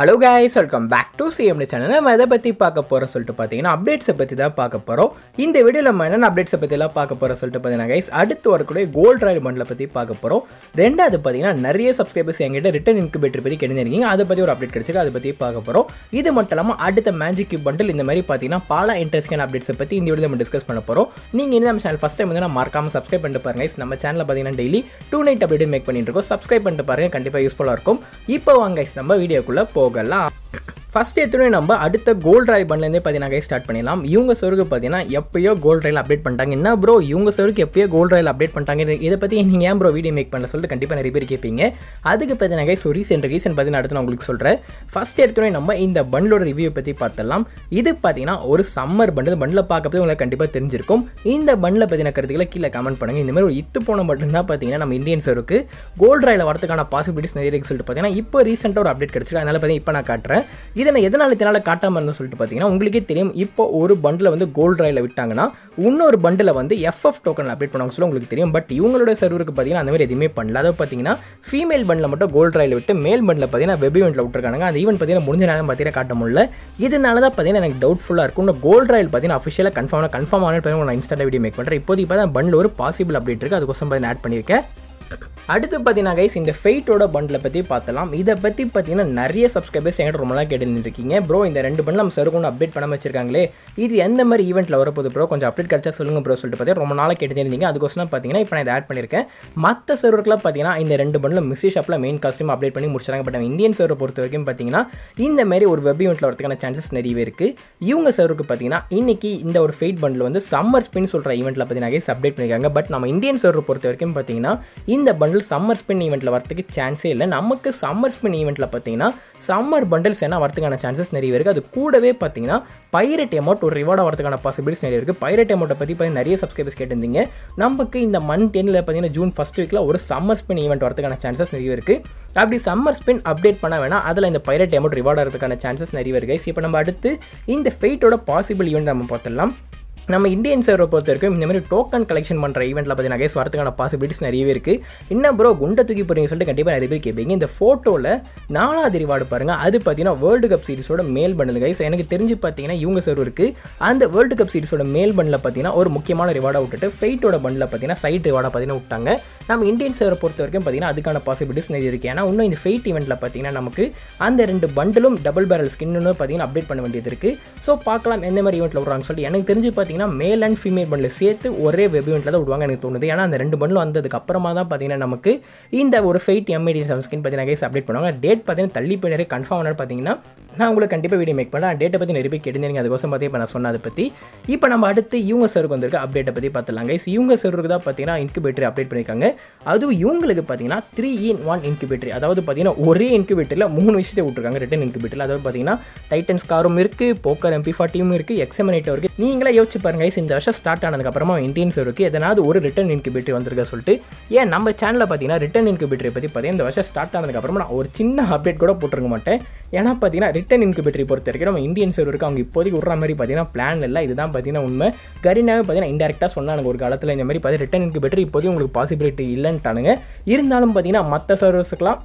Hello guys, welcome back to CMD channel. நம்ம இத பத்தி பார்க்க போறோம் சொல்லிட்டு பாத்தீங்கன்னா அப்டேட்ஸ் பத்தி தான் பார்க்க போறோம். இந்த வீடியோல நம்ம என்ன அப்டேட்ஸ் பத்தி எல்லாம் பார்க்க போறோம் சொல்லிட்டு பாத்தீங்கன்னா गाइस அடுத்து வரக்கூடிய கோல்ட் ராயல் பண்டல பத்தி பார்க்க போறோம். ரெண்டாவது பாத்தீங்கன்னா நிறைய Subscribers என்கிட்ட ரிட்டர்ன் இன்குபேட்டர் பத்தி கேட்டிருந்தீங்க. அத பத்தி ஒரு அப்டேட் கிடைச்சிருக்கு. அத பத்தி பார்க்க போறோம். இது மொத்தலமா அடுத்த மேஜிக் கியூப் பண்டல் இந்த மாதிரி பாத்தீங்கன்னா பல இன்ட்ரஸ்டிங்கான அப்டேட்ஸ் பத்தி இந்த வீடியோல நம்ம டிஸ்கஸ் பண்ண போறோம். நீங்க இந்த நம்ம சேனல் ஃபர்ஸ்ட் டைம் வந்து மறக்காம Subscribe பண்ணிட்டு பாருங்க गाइस. நம்ம சேனல்ல பாத்தீங்கன்னா டெய்லி 2 night update மேக் பண்ணிட்டு இருக்கோம். Subscribe பண்ணிட்டு பாருங்க கண்டிப்பா யூஸ்புல்லா இருக்கும். இப்போ வாங்க गाइस நம்ம வீடியோக்குள்ள फर्स्ट एतने नंबर அடுத்த கோல்ட் ராயல் பண்டல पाती स्टार्ट पड़ेम इवें सर्वे पाती கோல்ட் ராயல் அப்டேट पड़ा ब्रो इवें सर्वे கோல்ட் ராயல் அப்டேट पड़ा पता नहीं ब्रो वीडियो मेक पड़े कंपा ना केपीन अगर पाती रीसेंट पाती ना फर्स्ट एतने नंबर इत बंडलो रिव्यू पी पाला पाती समर बंडल बंडल पाक कंपा तेज बंडल पाती कल की कमेंट पड़ेंगे इतमारी इतना मटा पाती नम इंडियन கோல்ட் ராயல் वर् पासीबिलिटी पाती रीसेंटा और अप्डेट कहीं ना काटे இதனை எதனால இதனால காட்டாம இருந்தேன்னு சொல்லிட்டு பாத்தீங்கன்னா உங்களுக்கே தெரியும். இப்போ ஒரு பண்டல வந்து கோல்ட் ராயல் விட்டாங்கனா இன்னொரு பண்டல வந்து FF டோக்கன் அப்டேட் பண்ணுவாங்க சொல்ல உங்களுக்கு தெரியும். பட் இவங்களோட சர்வருக்கு பாத்தீங்கன்னா அந்த மாதிரி எதுமே பண்ணல. அத பாத்தீங்கன்னா ஃபீமேல் பண்டல மட்டும் கோல்ட் ராயல் விட்டு மேல் பண்டல பாத்தீங்கன்னா வெப் ஈவென்ட்ல விட்டுருக்காங்க. அந்த ஈவென்ட் பாத்தீங்கன்னா முடிஞ்ச நேரம் பாத்தீங்கன்னா காட்ட முடியல. இதனால தான் பாத்தீங்கன்னா எனக்கு டவுட்ஃபுல்லா இருக்கு. இன்னும் கோல்ட் ராயல் பாத்தீங்கன்னா ஆபீஷியலா கன்ஃபார்ம் ஆனது பாத்தீங்கன்னா நான் இன்ஸ்டால வீடியோ மேக் பண்றேன். இப்போதைக்கு பாத்தீங்கன்னா பண்டல ஒரு பாசிபிள் அப்டேட் இருக்கு. அதுக்கோசம் பாத்தீங்கன்னா ஆட் பண்ணிருக்கேன். அடுத்து பார்த்தீங்கன்னா गाइस இந்த ஃபேட்டோட பண்டல பத்தி பார்த்தலாம். இத பத்தி பார்த்தீங்கன்னா நிறைய Subscribers என்கிட்ட ரொம்ப நாள் கேட்டுட்டு இருக்கீங்க. ப்ரோ இந்த ரெண்டு பண்டல நம்ம சர்க்குன்னு அப்டேட் பண்ணாம வச்சிருக்காங்களே இது எந்த மாதிரி ஈவென்ட்ல வர போகுது ப்ரோ கொஞ்சம் அப்டேட் கிடைச்சா சொல்லுங்க ப்ரோ சொல்லிட்டு பார்த்தா ரொம்ப நாள் கேட்டுட்டு இருந்தீங்க. அதுக்கோசரம் பார்த்தீங்கன்னா இப்போ நான் இத ஆட் பண்ணிருக்கேன். மத்த சர்வர்க்கெல்லாம் பார்த்தீங்கன்னா இந்த ரெண்டு பண்டல மிஸ்ஸி ஷாப்ல மெயின் காஸ்டியூம் அப்டேட் பண்ணி முடிச்சாங்க. பட் இந்தியன் சர்வர் பொறுத்த வரைக்கும் பார்த்தீங்கன்னா இந்த மாதிரி ஒரு வெப் ஈவென்ட்ல வரதுக்கான சான்சஸ் நிறையவே இருக்கு. இவங்க சர்வருக்கு பார்த்தீங்கன்னா இன்னைக்கு இந்த ஒரு ஃபேட் பண்டல வந்து சம்மர் ஸ்பின் சொல்ற ஈவென்ட்ல பார்த்தீங்கன்னா गाइस அப்டேட் பண்ணிருக்காங்க. பட் நம்ம இந்தியன் சர்வர் பொறுத்த வரைக்கும் பார்த்தீங்கன்னா இந்த பண்டல் சம்மர் ஸ்பின் ஈவென்ட்ல வரதுக்கு சான்ஸே இல்லை. நமக்கு சம்மர் ஸ்பின் ஈவென்ட்ல பார்த்தீங்கன்னா சம்மர் பண்டல்ஸ் என்ன வரதுக்கான சான்சஸ் நிறைய இருக்கு. அது கூடவே பார்த்தீங்கன்னா பைரேட் அமௌண்ட் ஒரு ரிவார்டா வரதுக்கான பாசிபிலிட்டிஸ் நிறைய இருக்கு. பைரேட் அமௌண்ட பத்தி நிறைய Subscribers கேட்டிருந்தீங்க. நமக்கு இந்த மந்த் 10ல பார்த்தீங்கன்னா ஜூன் 1st வீக்ல ஒரு சம்மர் ஸ்பின் ஈவென்ட் வரதுக்கான சான்சஸ் நிறைய இருக்கு. அப்படி சம்மர் ஸ்பின் அப்டேட் பண்ண வேணா அதில் இந்த பைரேட் அமௌண்ட் ரிவார்டா வரதுக்கான சான்சஸ் நிறைய இருக்கு. இப்போ நம்ம அடுத்து இந்த ஃபேட்டோட பாசிபிள் ஈவென்ட் நம்ம பார்த்துடலாம். நம்ம இந்தியன் சர்வரை பொறுத்த வரைக்கும் இந்த மாதிரி டோக்கன் கலெக்ஷன் பண்ணுற ஈவெண்ட்டில் பார்த்தீங்கன்னா கேஸ் வரதுக்கான பாசிபிலிட்டிஸ் நிறையவே இருக்குது. இன்னும் ப்ரோ குண்டை தூக்கி போகிறீங்கன்னு சொல்லிட்டு கண்டிப்பாக நிறைய பேர் கேட்பீங்க. இந்த ஃபோட்டோவில் 4வது ரிவார்டு பாருங்கள். அது பார்த்தீங்கன்னா வேர்ல்டு கப் சீரிஸோட மேல் பண்டல் கைஸ். எனக்கு தெரிஞ்சு பார்த்தீங்கன்னா இவங்க சர்வருக்கு அந்த வேர்ல்டு கப் சீரிஸோட மேல் பண்டலில் பார்த்தீங்கன்னா ஒரு முக்கியமான ரிவார்டாக விட்டுட்டு ஃபைட்டோட பண்டலில் பார்த்தீங்கன்னா சைட் ரிவார்டாக பார்த்தீங்கன்னா விட்டாங்க. நம்ம இந்தியன் சர்வரை பொறுத்த வரைக்கும் பார்த்தீங்கன்னா அதுக்கான பாசிபிலிட்டிஸ் நிறைய இருக்குது. ஏன்னா இன்னும் இந்த ஃபைட் ஈவெண்ட்டில் பார்த்தீங்கன்னா நமக்கு அந்த ரெண்டு பண்டலும் டபுள் பேரல் ஸ்கின்னு பார்த்தீங்கன்னா அப்டேட் பண்ண வேண்டியது இருக்குது. ஸோ பார்க்கலாம் எந்த மாதிரி ஈவெண்ட்டில் விடுறாங்கன்னு சொல்லிட்டு எனக்கு தெரிஞ்சு பார்த்தீங்கன்னா மேல் அண்ட் ஃபீமேல் பண்டல் சேர்த்து ஒரே வெப் ஈவென்ட்ல தான் விடுவாங்க எனக்கு தோணுது. ஏன்னா அந்த ரெண்டு பண்டல் வந்ததுக்கு அப்புறமா தான் பார்த்தீங்கன்னா நமக்கு இந்த ஒரு ஃபைட் M87 ஸ்கின் பார்த்தீங்கன்னா கேஸ் அப்டேட் பண்ணுவாங்க. டேட் பார்த்தீங்கன்னா தள்ளி போய் நிறைய கன்ஃபார்ம் ஆனது பார்த்தீங்கன்னா நான் உங்களுக்கு கண்டிப்பாக வீடியோ மேக் பண்ணுறேன். டேட்டை பற்றி நிறைய பேர் கேட்டிருந்தீங்க. அதுக்கோசம் பார்த்து இப்போ நான் சொன்னதை பற்றி இப்போ நம்ம அடுத்து இவங்க சர்வருக்கு வந்திருக்க அப்டேட்டை பற்றி பார்த்துலாம் கைஸ். இவங்க சர்வருக்கு தான் பார்த்தீங்கன்னா இன்குபேட்டர் அப்டேட் பண்ணியிருக்காங்க. அதுவும் இவங்களுக்கு பார்த்தீங்கன்னா 3-in-1 இன்குபேட்டர். அதாவது பார்த்தீங்கன்னா ஒரே இன்குபேட்டரில் 3 விஷயத்தை விட்டுருக்காங்க ரிட்டர்ன் இன்குபேட்டரில். அதாவது பார்த்தீங்கன்னா டைட்டன்ஸ் காரும் இருக்குது, போக்கர் MP40 இருக்குது, XM8 இருக்குது. நீங்களே யோசிச்சு பாருங்க गाइस இந்த வருஷம் ஸ்டார்ட் ஆனதுக்கப்புறமா இந்தியன் சர்வருக்கு எதனாவது ஒரு ரிட்டர்ன் இன்குபேட்டர் வந்திருக்கா சொல்லிட்டு. ஏன் நம்ம சேனலில் பார்த்தீங்கன்னா ரிட்டர்ன் இன்குபேட்டரை பற்றி பார்த்தீங்கன்னா இந்த வருஷம் ஸ்டார்ட் ஆனதுக்கப்புறமா நான் ஒரு சின்ன அப்டேட் கூட போட்டிருக்க மாட்டேன். ஏன்னா பார்த்தீங்கன்னா ரிட்டர்ன் இன்குபேட்டரை பொறுத்த வரைக்கும் நம்ம இந்தியன் சர்வருக்கு அவங்க இப்போதைக்கு விடுற மாதிரி பார்த்தீங்கன்னா பிளான் இல்லை. இதுதான் பார்த்தீங்கன்னா உண்மை. கரீனாவே பார்த்தீங்கன்னா இன்டெரக்டாக சொன்னாங்க ஒரு காலத்தில் இந்த மாதிரி பார்த்தீங்கன்னா ரிட்டர்ன் இன்குபேட்டர் இப்போதைக்கு உங்களுக்கு பாசிபிலிட்டி இல்லைன்ட்டானுங்க. இருந்தாலும் பார்த்தீங்கன்னா மற்ற சர்வர்ஸுக்கெல்லாம்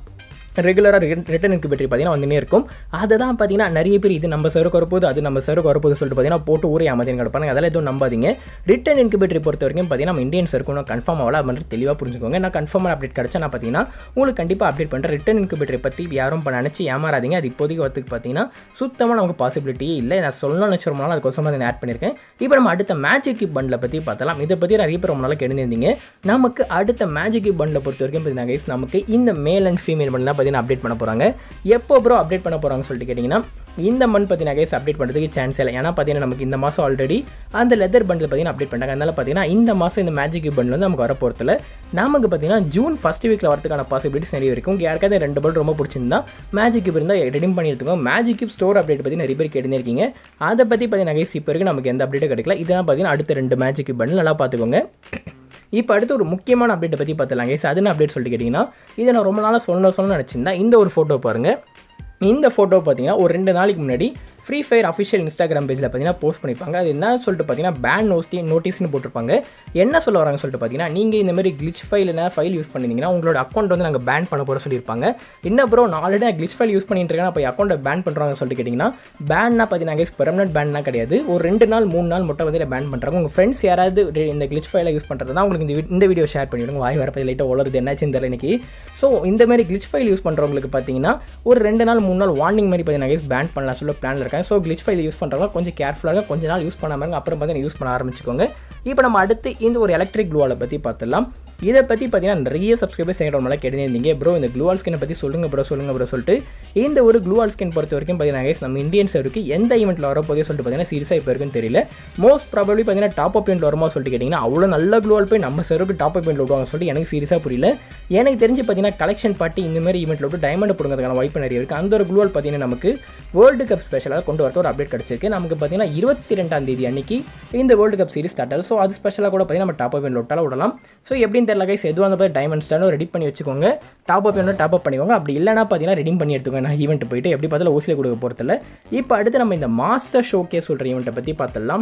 ரெகுலராக ரிட்டர்ன் இன்குபேட்டர் பார்த்தீங்கன்னா வந்துனே இருக்கும். அதை தான் பார்த்தீங்கன்னா நிறைய பேர் இது நம்ம சர்வருக்கு வரப்போகுது அது நம்ம சர்வருக்கு வரப்போகுது சொல்லிட்டு பார்த்தீங்கன்னா போட்டு ஊரே ஏமாதின்னு கிடப்பாங்க. அதெல்லாம் எதுவும் நம்பாதீங்க. ரிட்டர்ன் இன்குபேட்டர் பொறுத்த வரைக்கும் பார்த்தீங்கன்னா நம்ம இந்தியன் சர்வருக்கு கன்ஃபார்ம் ஆகல அப்படின்றது தெளிவாக புரிஞ்சுக்கோங்க. நான் கன்ஃபார்ம் அப்டேட் கிடச்சா நான் பார்த்தீங்கன்னா உங்களுக்கு கண்டிப்பாக அப்டேட் பண்ணுறேன். ரிட்டர்ன் இன்குபேட்டரை பற்றி யாரும் நினச்சி ஏமாறாதீங்க. அது இப்போதைக்கு வரத்துக்கு பார்த்தீங்கன்னா சுத்தமாக நமக்கு பாசிபிலிட்டியே இல்லை. நான் சொல்லணும்னு நினச்சிருமாலும் அதுக்கோசமாக அதை ஆட் பண்ணியிருக்கேன். இப்போ நம்ம அடுத்த மேஜிக் கியூப் பண்டல பற்றி பார்த்தலாம். இதை பற்றி நிறைய பேர் ரொம்ப நாள் கேட்டிருந்தீங்க. நமக்கு அடுத்த மேஜிக் கியூப் பண்டல பொறுத்த வரைக்கும் பார்த்தீங்கன்னா நமக்கு இந்த male and female bundle update பண்ண போறாங்க. எப்போ ப்ரோ அப்டேட் பண்ண போறாங்க சொல்லிட்டு கேட்டிங்கன்னா இந்த மந்த் பார்த்தீங்கன்னா கேஸ் அப்டேட் பண்ணுறதுக்கு சான்ஸ் இல்லை. ஏன்னா பார்த்தீங்கன்னா நமக்கு இந்த மாதம் ஆல்ரெடி அந்த லெதர் பண்டில் பார்த்தீங்கன்னா அப்டேட் பண்ணிட்டாங்க. அதனால் பார்த்தீங்கன்னா இந்த மாதம் இந்த மேஜிக் கியூப் பண்டில் வந்து நமக்கு வரப்போகிறதுல நமக்கு பார்த்தீங்கன்னா ஜூன் 1st வீக்கில் வரதுக்கான பாசிபிலிட்டிஸ் நிறைய இருக்கும். யாருக்காவது ரெண்டு பண்டல் ரொம்ப பிடிச்சிருந்தா மேஜிக் கியூப் இருந்தால் ரெடிம் பண்ணியிருக்கோம். மேஜிக் கியூப் ஸ்டோர் அப்டேட் பற்றி நிறைய பேர் கேட்டிருக்கீங்க. அதை பற்றி பார்த்தீங்கன்னா கேஸ் இப்போ வரைக்கும் நமக்கு எந்த அப்டேட்டும் கிடைக்கல. இதெல்லாம் பார்த்தீங்கன்னா அடுத்த ரெண்டு மேஜிக் கியூப் பண்டில் நல்லா பார்த்துக்கோங்க. இப்போ அடுத்து ஒரு முக்கியமான அப்டேட்டை பற்றி பார்த்துலாம் கேஸ். அதுன்னு அப்டேட் சொல்லிட்டு கேட்டிங்கன்னா இதை நான் ரொம்ப நாளாக சொல்லணும்னு நினச்சிருந்தேன். இந்த ஒரு ஃபோட்டோ பாருங்கள். இந்த ஃபோட்டோ பார்த்தீங்கன்னா ஒரு 2 நாளைக்கு முன்னாடி ஃப்ரீ ஃபயர் அஃபிஷியல் இன்ஸ்டாகிராம் பேஜில் பார்த்தீங்கன்னா போஸ்ட் பண்ணியிருப்பாங்க. அது என்ன சொல்லிட்டு பார்த்தீங்கன்னா பேன் நோட்டீஸ்னு போட்டிருப்பாங்க. என்ன சொல்ல வராங்க சொல்லிட்டு பார்த்தீங்கன்னா, நீங்கள் இந்தமாதிரி கிளிச் ஃபைல் என்ன ஃபைல் யூஸ் பண்ணிங்கன்னா உங்களோட அக்கௌண்ட் வந்து நாங்கள் பேன் பண்ண போகிற சொல்லியிருப்பாங்க. என்ன ப்ரோ நான் ஆல்ரெடி நான் கிளிச் ஃபைல் யூஸ் பண்ணிட்டு இருக்கேன், அப்போ அக்கௌண்ட்டை பேன் பண்ணுறாங்க சொல்லிட்டு கேட்டிங்கன்னா, பேன்னா பார்த்தீங்கன்னா பெர்மனன்ட் பேன்னா கிடையாது. ஒரு 2 நாள் 3 நாள் மட்டும் வந்து பேன் பண்ணுறாங்க. உங்கள் ஃப்ரெண்ட்ஸ் யாராவது இந்த கிளிச் ஃபைலை யூஸ் பண்ணுறதுனா உங்களுக்கு இந்த வீடியோ ஷேர் பண்ணிவிடுங்க. வாய் வரப்போ லைட்டாக வளருது என்னாச்சுன்னு தெரியல இன்னைக்கு. ஸோ இந்தமாதிரி கிளிச் ஃபைல் யூஸ் பண்ணுறவங்களுக்கு பார்த்தீங்கன்னா ஒரு 2 நாள் 3 நாள் வார்னிங் மாதிரி பார்த்தீங்கன்னா பேன் பண்ணலாம் சொல்ல பிளானில் இருக்காங்க. ஸோ கிளிச் ஃபைல் யூஸ் பண்ணுறவங்க கொஞ்சம் கேர்ஃபுல்லாக கொஞ்ச நாள் யூஸ் பண்ணாமல் இருங்க, அப்புறம் பார்த்தீங்கன்னா யூஸ் பண்ண ஆரம்பிச்சுக்கோங்க. இப்போ நம்ம அடுத்து இந்த ஒரு எலக்ட்ரிக் க்ளூ வாலை பற்றி பார்த்துடலாம். இதை பற்றி பார்த்தீங்கன்னா நிறைய சப்ஸ்கிரைபர்ஸ் எங்களோட கேட்டுருந்தீங்க, ப்ரோ இந்த க்ளூ வால் ஸ்கின் பற்றி சொல்லுங்கள் ப்ரோ சொல்லிட்டு. இந்த ஒரு க்ளூ வால் ஸ்கின் பொறுத்த வரைக்கும் பார்த்தீங்கன்னா நம்ம இந்தியன்ஸ் இருக்குது எந்த ஈவெண்ட்டில் வரப்போதே சொல்லிட்டு பார்த்தீங்கன்னா சீரியஸாக இப்போ இருக்குன்னு தெரியல. மோஸ்ட் ப்ராபப்லி பார்த்தீங்கன்னா டாப் அப் ஈவெண்ட் வருமா சொல்லிட்டு கேட்டிங்கன்னா அவ்வளோ நல்ல க்ளூ வால் போய் நம்ம சர்வருக்கு டாப் அப் ஈவெண்ட் விடுவாங்க சொல்லிட்டு எனக்கு சீரியஸாக புரியல. எனக்கு தெரிஞ்சு பார்த்தீங்கன்னா கலெக்ஷன் பார்ட்டி இந்தமாதிரி ஈவெண்ட்டில் விட்டு டைமண்ட் போடுங்கிறதுக்கான வாய்ப்பு நிறைய இருக்குது. அந்த ஒரு க்ளூ வால் பார்த்தீங்கன்னா நமக்கு வேர்ல்டு கப் ஸ்பெஷலாக கொண்டு வரது ஒரு அப்டேட் கிடச்சிருக்கு. நமக்கு பார்த்தீங்கன்னா 22ஆம் தேதி அன்றைக்கி இந்த வேர்ல்டு கப் சீரிஸ் ஸ்டார்ட் ஆகும். ஸோ அது ஸ்பெஷலாக கூட பார்த்தீங்கன்னா நம்ம டாப் அப் ஈவெண்ட் விட்டாலும் விடலாம். ஸோ எப்படின்னு தெரியல கைஸ், எதுவாக இருந்தால் பார்த்து டைமண்ட் ஸ்டாண்டோ ரெடி பண்ணி வச்சுக்கோங்க, டாப் அப் பண்ணிக்கோங்க. அப்படி இல்லைனா பார்த்தீங்கன்னா ரெடி பண்ணி எடுத்துக்கோங்க. நான் ஈவெண்ட் போயிட்டு எப்படி பார்த்தாலும் ஓசியில் கொடுக்க போகிறதில்ல. இப்போ அடுத்து நம்ம இந்த மாஸ்டர் ஷோ கேஸ் சொல்கிற ஈவெண்ட்டை பற்றி பார்த்துடலாம்.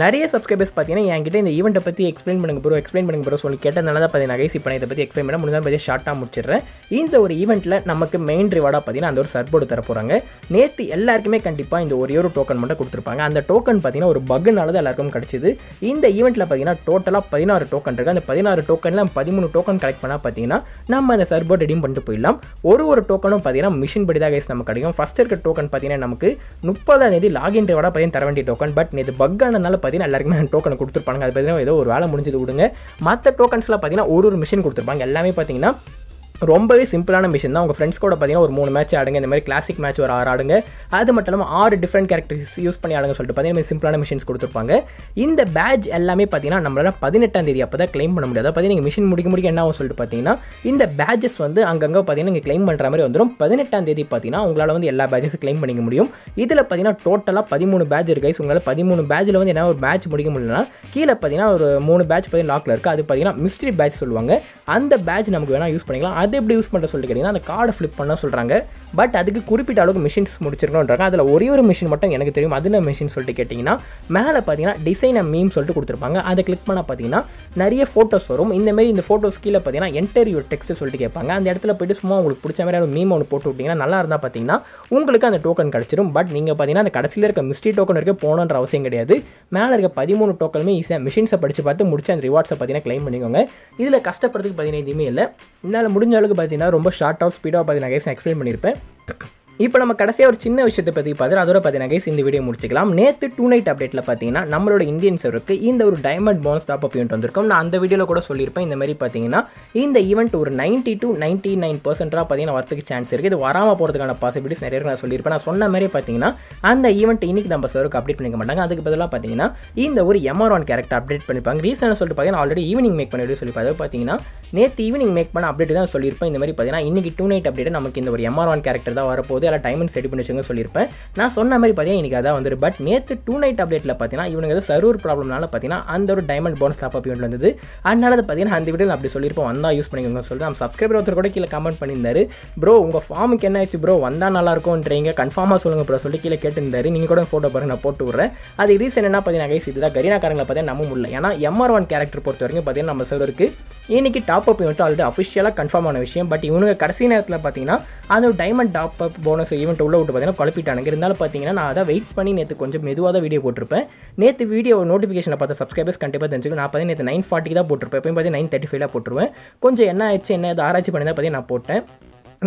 நிறைய சப்ஸ்கிரைபர்ஸ் பார்த்தீங்கன்னா என்கிட்ட இந்த ஈவெண்ட்டை பற்றி எக்ஸ்பிளைன் பண்ணுங்க ப்ரோ சொல்லி கேட்டதுனால தான் பார்த்தீங்கன்னா கைஸ் இப்போ நான் இதை பற்றி எக்ஸ்பிளைன் பண்ண முடிஞ்சா பற்றி ஷார்ட்டாக முடிச்சிடுறேன். இந்த ஒரு ஈவெண்ட்டில் நமக்கு மெயின் ரிவார்டாக பார்த்தீங்கன்னா அந்த ஒரு சர்போர்டு தர போகிறாங்க. நேற்று எல்லாருக்குமே கண்டிப்பாக இந்த ஒரே ஒரு டோக்கன் மட்டும் கொடுத்துருப்பாங்க. அந்த டோக்கன் பார்த்தீங்கன்னா ஒரு பக்குனால தான் எல்லாருக்கும் கிடச்சிது. இந்த ஈவெண்ட்டில் பார்த்தீங்கன்னா டோட்டலாக 16 டோக்கன் இருக்குது. அந்த 16 டோக்கனில் 13 டோக்கன் கலெக்ட் பண்ணால் பார்த்தீங்கன்னா நம்ம அந்த சர்போர்ட் ரெடீம் பண்ணிட்டு போயிடலாம். ஒரு டோக்கனும் பார்த்தீங்கன்னா மிஷின் படி தான் கைஸ் நமக்கு கிடைக்கும். ஃபஸ்ட் இருக்க டோக்கன் பார்த்தீங்கன்னா நமக்கு 30ஆம் தேதி லாகின் ரிவார்டாக பார்த்தீங்கன்னா தர வேண்டிய டோக்கன். பட் இது பக்கானதுனால பார்த்தீங்கன்னா எல்லாருக்குமே டோக்கன் கொடுத்துருப்பாங்க. அது பார்த்தீங்கன்னா ஏதோ ஒரு வேலை முடிஞ்சது விடுங்க. மற்ற டோக்கன்ஸ்லாம் பார்த்தீங்கன்னா ஒரு மிஷின் கொடுத்துருப்பாங்க. எல்லாமே பார்த்தீங்கன்னா ரொம்பவே சிம்பிளான மிஷன் தான். உங்கள் ஃப்ரெண்ட்ஸ் கூட பார்த்தீங்கன்னா ஒரு 3 மேட்ச் ஆடுங்க, இந்த மாதிரி கிளாசிக் மேட்ச் ஒரு 6 ஆடுங்க, அது மட்டும் இல்லாமல் 6 டிஃப்ரெண்ட் கேரக்டர்ஸ் யூஸ் பண்ணி ஆடுங்க சொல்லிட்டு பார்த்தீங்கன்னா சிம்பிளான மிஷின்ஸ் கொடுத்துருப்பாங்க. இந்த பேட்ச் எல்லாமே பார்த்தீங்கன்னா நம்மளால 18ஆம் தேதி அப்போ தான் க்ளைம் பண்ண முடியாது. பார்த்தீங்கன்னா நீங்கள் மிஷின் முடிக்க என்ன ஆகும் சொல்லிட்டு பார்த்தீங்கன்னா இந்த பேட்சஸ் வந்து அங்கங்கே பார்த்தீங்கன்னா நீங்கள் க்ளைம் பண்ணுற மாதிரி வந்துடும். 18ஆம் தேதி பார்த்தீங்கன்னா உங்களால் வந்து எல்லா பேட்சஸும் க்ளைம் பண்ணிக்க முடியும். இதில் பார்த்தீங்கன்னா டோட்டலாக 13 பேட்ச் இருக்கு. உங்களால் 13 பேட்சில் வந்து என்ன ஒரு பேட்ச் முடிக்க முடியலன்னா கீழே பார்த்தீங்கன்னா ஒரு 3 பேட்ச் பார்த்தீங்கன்னா லாக்கில் இருக்குது. அது பார்த்தீங்கன்னா மிஸ்ட்ரி பேட்ச் சொல்லுவாங்க. அந்த பேட்ச் நமக்கு வேணால் யூஸ் பண்ணிக்கலாம். அது எப்படி யூஸ் பண்ணுற சொல்லிட்டு கேட்டிங்கன்னா அந்த கார்டை ஃப்ளிப் பண்ண சொல்கிறாங்க. பட் அதுக்கு குறிப்பிட்ட அளவுக்கு மிஷின்ஸ் முடிச்சிருக்கணுன்றாங்க. அதில் ஒரே ஒரு மிஷின் மட்டும் எனக்கு தெரியும். அது என்ன மிஷின் சொல்லிட்டு கேட்டிங்கன்னா மேலே பார்த்தீங்கன்னா டிசைன் மீம் சொல்லிட்டு கொடுத்துருப்பாங்க. அதை கிளிக் பண்ணால் பார்த்தீங்கன்னா நிறைய ஃபோட்டோஸ் வரும். இந்தமாரி இந்த ஃபோட்டோஸ் கீழே பார்த்தீங்கன்னா என்டர் யூர் டெக்ஸ்ட் சொல்லிட்டு கேட்பாங்க. அந்த இடத்துல போய்ட்டு சும்மா உங்களுக்கு பிடிச்ச மாதிரி ஒரு மீம் ஒன்று போட்டு விட்டிங்கன்னா நல்லா இருந்தால் பார்த்தீங்கன்னா உங்களுக்கு அந்த டோக்கன் கிடச்சிடும். பட் நீங்கள் பார்த்தீங்கன்னா அந்த கடைசியில் இருக்க மிஸ்ட்ரி டோக்கன் வரைக்கும் போகணுன்ற அவசியம் கிடையாது. மேலே இருக்க 13 டோக்கனுமே ஈஸியாக மிஷின்ஸை படித்து பார்த்து முடிச்சு அந்த ரிவார்ட்ஸை பார்த்தீங்கன்னா க்ளைம் பண்ணிக்கோங்க. இதில் கஷ்டப்படுறதுக்கு பார்த்தீங்கன்னா எதுவுமே இல்லை. இதனால் முடிஞ்ச அளவுக்கு பார்த்தீங்கன்னா ரொம்ப ஷார்ட்டாக ஸ்பீடாக பார்த்தீங்கன்னா நான் எக்ஸ்பிளைன் பண்ணியிருப்பேன். இப்போ நம்ம கடைசியாக ஒரு சின்ன விஷயத்தை பற்றி பார்த்துட்டு அதோட பார்த்தீங்கன்னா கைஸ் இந்த வீடியோ முடிச்சுக்கலாம். நேற்று 2 நைட் அப்டேட்டில் பார்த்தீங்கன்னா நம்மளோட இந்தியன் சர்வருக்கு இந்த ஒரு diamond bonus top up event வந்திருக்கும். நான் அந்த வீடியோவில் கூட சொல்லியிருப்பேன். இந்த மாதிரி பார்த்தீங்கன்னா இந்த ஈவெண்ட் ஒரு 90 to 99% பார்த்தீங்கன்னா வரத்துக்கு சான்ஸ் இருக்குது. இது வராமல் போகிறதுக்கான பாசிபிலிட்டிஸ் நிறைய நான் சொல்லியிருப்பேன். நான் சொன்ன மாதிரி பார்த்தீங்கன்னா அந்த ஈவெண்ட் இன்றைக்கி நம்ம சர்வருக்கு அப்டேட் பண்ணிக்க மாட்டாங்க. அதுக்கு பதிலாக பார்த்தீங்கன்னா இந்த ஒரு எமரான் கேரக்டர் அப்டேட் பண்ணிப்பாங்க. ரீசனாக சொல்லிட்டு பார்த்தீங்கன்னா ஆல்ரெடி ஈவினிங் மேக் பண்ணி சொல்லி பார்த்தீங்கன்னா நேற்று ஈவினிங் மேக் பண்ண அப்டேட் தான் சொல்லியிருப்பேன். இந்த மாதிரி பார்த்தீங்கன்னா இன்றைக்கி 2 நைட் அப்டேட் நமக்கு இந்த ஒரு எமரான் கேரக்டர் தான் வரப்போகுது. டைமண்ட் செடி பண்ணி வச்சுங்க சொல்லியிருப்பேன். நான் சொன்ன மாதிரி பார்த்தீங்கன்னா இன்றைக்கி அதான் வந்துடும். பட் நேற்று 2 நைட் அப்டேட்டில் பார்த்தீங்கன்னா இவனுக்கு ஏதோ சர்வர் ப்ராப்ளம்னால பார்த்தீங்கன்னா அந்த ஒரு diamond bonus top up event வந்தது. அதனால அதை பார்த்தீங்கன்னா அந்த வீடியோ அப்படி சொல்லியிருப்போம் வந்தால் யூஸ் பண்ணிக்கோங்க சொல்லிட்டு நம்ம சப்ஸ்கிரைபர் ஒருத்தர் கூட கீழே கமெண்ட் பண்ணியிருந்தாரு, ப்ரோ உங்கள் ஃபார்முக்கு என்ன ஆச்சு ப்ரோ வந்தால் நல்லாயிருக்கும்ன்றீங்க கன்ஃபார்மாக சொல்லுங்கள் ப்ரோ சொல்லி கீழே கேட்டிருந்தாரு. நீங்கள் கூட ஃபோட்டோ பாருங்க நான் போட்டு விட்றேன். அது ரீசன் என்ன பார்த்தீங்கன்னா கைஸ் இதுதான் கரீனாக்காரங்களை பார்த்தீங்கன்னா நம்ம முடியல. ஏன்னா எம்ஆர்1 கேரக்டர் பொறுத்த வரைக்கும் பார்த்தீங்கன்னா நம்ம சர்வருக்கு இன்றைக்கி டாப் அப் ஈவெண்ட் ஆல்ரெடி அஃபிஷியலாக கன்ஃபார்ம் ஆன விஷயம். பட் இவனுக்கு கடைசி நேரத்தில் பார்த்தீங்கன்னா அந்த diamond top up bonus event உள்ள விட்டு பார்த்தீங்கன்னா குழப்பிட்டானுங்க. இருந்தாலும் பார்த்தீங்கன்னா நான் அதை வெயிட் பண்ணி நேற்று கொஞ்சம் மெதுவாக தான் வீடியோ போட்டிருப்பேன். நேற்று வீடியோ நோட்டிஃபிகேஷனில் பார்த்த சப்ஸ்கிரைபர்ஸ் கண்டிப்பாக தெரிஞ்சுக்கணும். நான் பார்த்தீங்கன்னா நேற்று 9:40 தான் போட்டிருப்பேன். எப்பயும் பார்த்தீங்கன்னா 9:35 போட்டுருவேன். கொஞ்சம் என்ன ஆச்சு என்ன அது ஆராய்ச்சி பண்ணி தான் பார்த்தீங்கன்னா நான் போட்டேன்.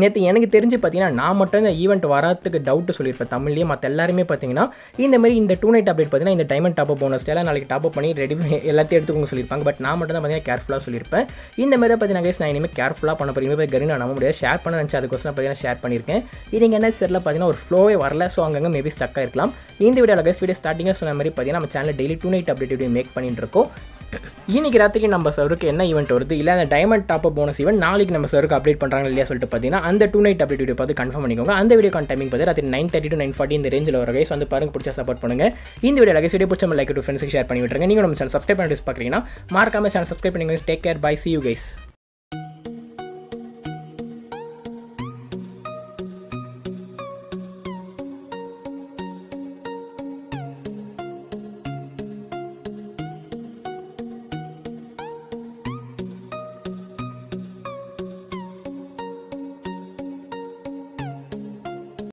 நேற்று எனக்கு தெரிஞ்சு பார்த்தீங்கன்னா நான் மட்டும் இந்த ஈவெண்ட் வரத்துக்கு டவுட்டு சொல்லியிருப்பேன் தமிழ்லேயே. மற்ற எல்லாருமே பார்த்தீங்கன்னா இந்த மாதிரி இந்த 2 நைட் அப்டேட் பார்த்தீங்கன்னா இந்த டைமண்ட் டாப் அப் போனஸ் எல்லாம் நாளைக்கு டாப் அப் பண்ணி ரெடி எல்லாத்தையும் எடுத்துக்கோங்க சொல்லியிருப்பாங்க. பட் நான் மட்டும் தான் பார்த்தீங்கன்னா கேர்ஃபுல்லாக சொல்லியிருப்பேன். இந்த மாதிரி பார்த்தீங்கன்னா கைஸ் நான் இனிமேல் கேர்ஃபுல்லாக பண்ண போகிறீங்க போய் கரீனா நம்ம முடியாது ஷேர் பண்ண நினச்சி அதுக்கோசரம் பார்த்தீங்கன்னா ஷேர் பண்ணியிருக்கேன். இது எங்கள் என்ன சரியில் பார்த்தீங்கன்னா ஒரு ஃப்ளோவே வரல. ஸோ அங்கங்கே மேபி ஸ்டக்காக இருக்கலாம். இந்த வீடியோவில் கைஸ் வீடியோ ஸ்டார்டிங்காக சொன்ன மாதிரி பார்த்தீங்கன்னா நம்ம சேனலில் daily 2 night update video make பண்ணிட்டு இருக்கோம். இன்றைக்கி ராத்திரிக்கு நம்ம சர்வருக்கு என்ன ஈவெண்ட் வருது இல்லை அந்த diamond top up bonus event நாளைக்கு நம்ம சர்வருக்கு அப்டேட் பண்ணுறாங்க இல்லையா சொல்லிட்டு பார்த்தீங்கன்னா அந்த 2 நைட் அப்டேட் வீடியோ பார்த்து கன்ஃபார்ம் பண்ணிக்கோங்க. அந்த வீடியோக்கான டைமிங் பார்த்து ராத்திரி 9:30 to 9:40 இந்த ரேஞ்சில் வர கைஸ் வந்து பாருங்க. பிடிச்சா சப்போர்ட் பண்ணுங்கள். இந்த வீடியோ லைக் வீடியோ பிடிச்ச லைக் ஃப்ரெண்ட்ஸுக்கு ஷேர் பண்ணி விட்டுருங்க. நீங்கள் நம்ம சேனல் சப்ஸ்கிரைப் பண்ணி பார்க்குறீங்கன்னா மறக்காம சேனல் சப்ஸ்கிரைப் பண்ணிங்க. Take care, bye, see you guys.